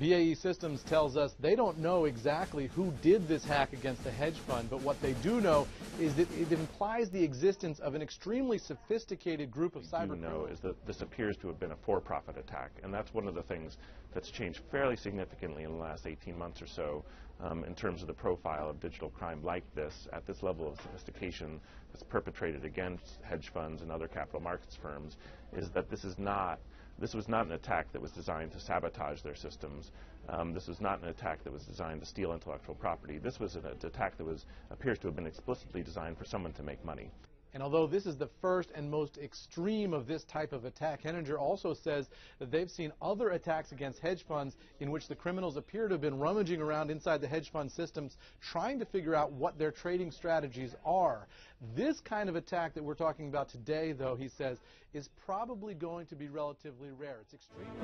BAE Systems tells us they don't know exactly who did this hack against the hedge fund, but what they do know is that it implies the existence of an extremely sophisticated group of cyber criminals. What we do know is that this appears to have been a for-profit attack, and that's one of the things that's changed fairly significantly in the last 18 months or so in terms of the profile of digital crime like this, at this level of sophistication that's perpetrated against hedge funds and other capital markets firms, is that this was not an attack that was designed to sabotage their systems. This was not an attack that was designed to steal intellectual property. This was an attack that appears to have been explicitly designed for someone to make money. And although this is the first and most extreme of this type of attack, Henninger also says that they've seen other attacks against hedge funds in which the criminals appear to have been rummaging around inside the hedge fund systems trying to figure out what their trading strategies are. This kind of attack that we're talking about today, though, he says, is probably going to be relatively rare. It's extreme.